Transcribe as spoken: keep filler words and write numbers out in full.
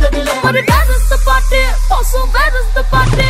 But it doesn't the party, also where is the party?